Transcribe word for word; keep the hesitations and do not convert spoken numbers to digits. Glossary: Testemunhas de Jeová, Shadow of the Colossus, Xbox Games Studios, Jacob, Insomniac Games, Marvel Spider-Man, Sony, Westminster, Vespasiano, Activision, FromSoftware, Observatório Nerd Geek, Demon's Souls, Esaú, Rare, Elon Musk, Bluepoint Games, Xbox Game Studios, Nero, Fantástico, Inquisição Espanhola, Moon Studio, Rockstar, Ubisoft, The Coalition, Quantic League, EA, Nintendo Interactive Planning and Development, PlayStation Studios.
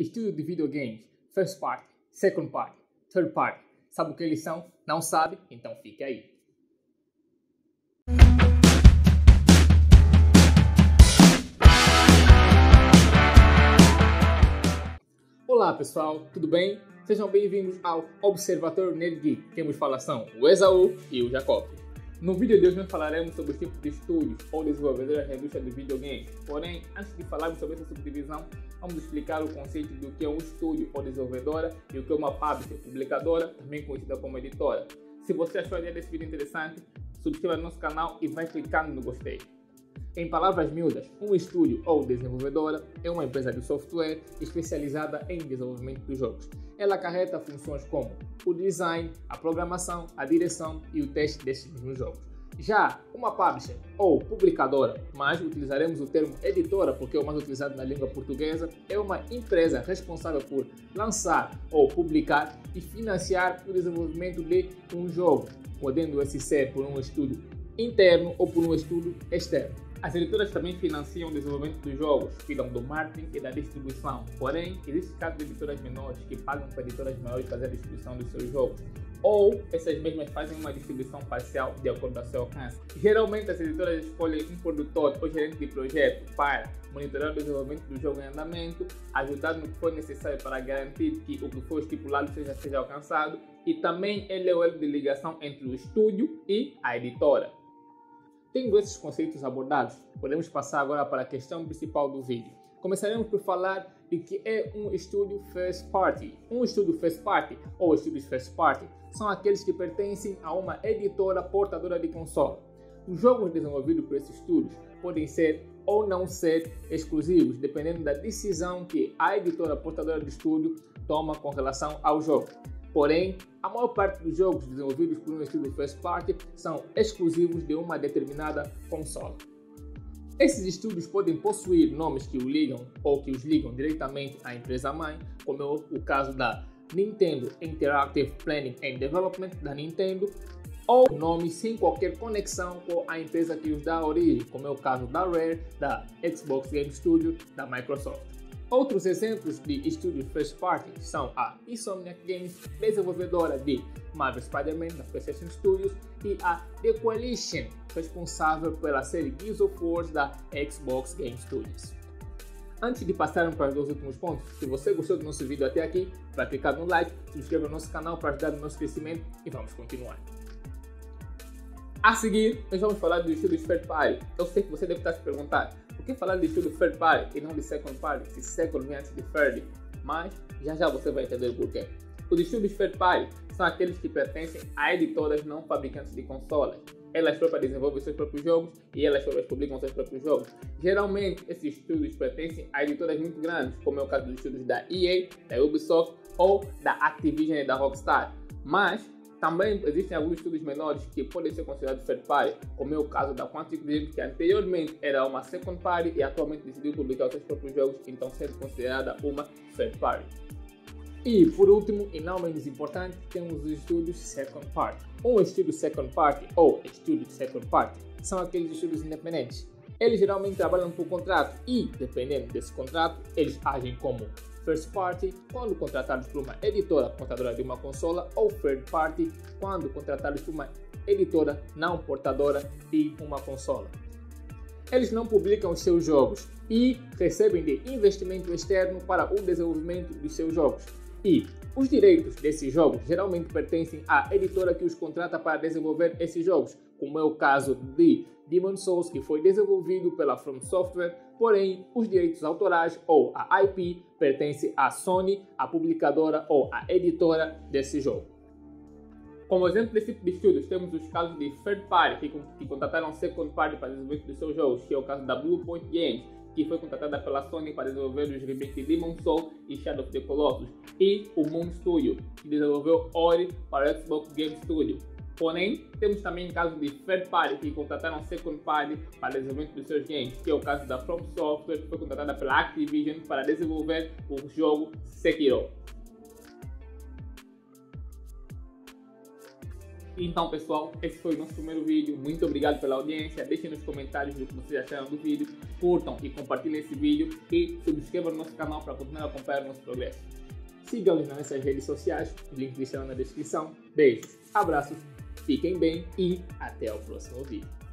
Estúdio de videogames, first party, second party, third party. Sabe o que eles são? Não sabe? Então fique aí. Olá pessoal, tudo bem? Sejam bem-vindos ao Observatório Nerd Geek. Quem vos fala são o Esaú e o Jacob. No vídeo de hoje nós falaremos sobre os tipos de estúdios ou desenvolvedores da indústria dos videogames. Porém, antes de falarmos sobre essa subdivisão, vamos explicar o conceito do que é um estúdio ou desenvolvedora e o que é uma publisher, publicadora, também conhecida como editora. Se você achou a ideia desse vídeo interessante, subscreva no nosso canal e vai clicando no gostei. Em palavras miúdas, um estúdio ou desenvolvedora é uma empresa de software especializada em desenvolvimento dos jogos. Ela acarreta funções como o design, a programação, a direção e o teste destes mesmos jogos. Já uma publisher ou publicadora, mas utilizaremos o termo editora porque é o mais utilizado na língua portuguesa, é uma empresa responsável por lançar ou publicar e financiar o desenvolvimento de um jogo, podendo esse ser por um estúdio interno ou por um estúdio externo. As editoras também financiam o desenvolvimento dos jogos, cuidam do marketing e da distribuição. Porém, existe casos de editoras menores que pagam para editoras maiores fazer a distribuição dos seus jogos, ou essas mesmas fazem uma distribuição parcial de acordo ao seu alcance. Geralmente, as editoras escolhem um produtor ou gerente de projeto para monitorar o desenvolvimento do jogo em andamento, ajudar no que for necessário para garantir que o que for estipulado seja, seja alcançado, e também ele é o elo de ligação entre o estúdio e a editora. Tendo esses conceitos abordados, podemos passar agora para a questão principal do vídeo. Começaremos por falar de que é um estúdio first party. Um estúdio first party, ou estúdios first party, são aqueles que pertencem a uma editora portadora de console. Os jogos desenvolvidos por esses estúdios podem ser ou não ser exclusivos, dependendo da decisão que a editora portadora do estúdio toma com relação ao jogo. Porém, a maior parte dos jogos desenvolvidos por um estúdio first party são exclusivos de uma determinada console. Esses estúdios podem possuir nomes que os ligam ou que os ligam diretamente à empresa-mãe, como é o caso da Nintendo Interactive Planning and Development, da Nintendo, ou nomes sem qualquer conexão com a empresa que os dá origem, como é o caso da Rare, da Xbox Game Studios, da Microsoft. Outros exemplos de estúdios first party são a Insomniac Games, desenvolvedora de Marvel Spider-Man, da PlayStation Studios, e a The Coalition, responsável pela série Gears of War da Xbox Game Studios. Antes de passarmos para os dois últimos pontos, se você gostou do nosso vídeo até aqui, vai clicar no like, subscreva o nosso canal para ajudar no nosso crescimento e vamos continuar. A seguir, nós vamos falar dos estúdios first party. Eu sei que você deve estar se perguntando, por que falar de estúdio first party e não de second party, se second vem antes de third? Mas já já você vai entender o porquê. Os estúdios first party são aqueles que pertencem a editoras não fabricantes de consolas. Elas próprias desenvolvem seus próprios jogos e elas próprias publicam seus próprios jogos. Geralmente, esses estúdios pertencem a editoras muito grandes, como é o caso dos estúdios da E A, da Ubisoft ou da Activision e da Rockstar. Mas também existem alguns estúdios menores que podem ser considerados third party, como é o caso da Quantic League, que anteriormente era uma second party e atualmente decidiu publicar os seus próprios jogos, então sendo considerada uma third party. E por último, e não menos importante, temos os estúdios second party. Um estúdio second party, ou estúdio second party, são aqueles estúdios independentes. Eles geralmente trabalham por contrato e, dependendo desse contrato, eles agem como first party quando contratados por uma editora portadora de uma consola ou third party quando contratados por uma editora não portadora de uma consola. Eles não publicam os seus jogos e recebem de investimento externo para o desenvolvimento dos seus jogos. E os direitos desses jogos geralmente pertencem à editora que os contrata para desenvolver esses jogos, como é o caso de Demon's Souls, que foi desenvolvido pela FromSoftware, porém os direitos autorais ou a I P pertence à Sony, a publicadora ou a editora desse jogo. Como exemplo desse tipo de estúdios, temos os casos de third party que, que contrataram second party para desenvolvimento dos seus jogos, que é o caso da Bluepoint Games, que foi contratada pela Sony para desenvolver os remakes de Demon's Souls e Shadow of the Colossus, e o Moon Studio, que desenvolveu Ori para o Xbox Game Studio. Porém, temos também casos de third party que contrataram second party para desenvolvimento dos seus games, que é o caso da FromSoftware, que foi contratada pela Activision para desenvolver o jogo Sekiro. Então, pessoal, esse foi o nosso primeiro vídeo. Muito obrigado pela audiência. Deixem nos comentários o que vocês acharam do vídeo. Curtam e compartilhem esse vídeo. E subscrevam o nosso canal para continuar a acompanhar o nosso progresso. Sigam-nos nas nossas redes sociais. Os links estão na descrição. Beijos, abraços, fiquem bem e até o próximo vídeo.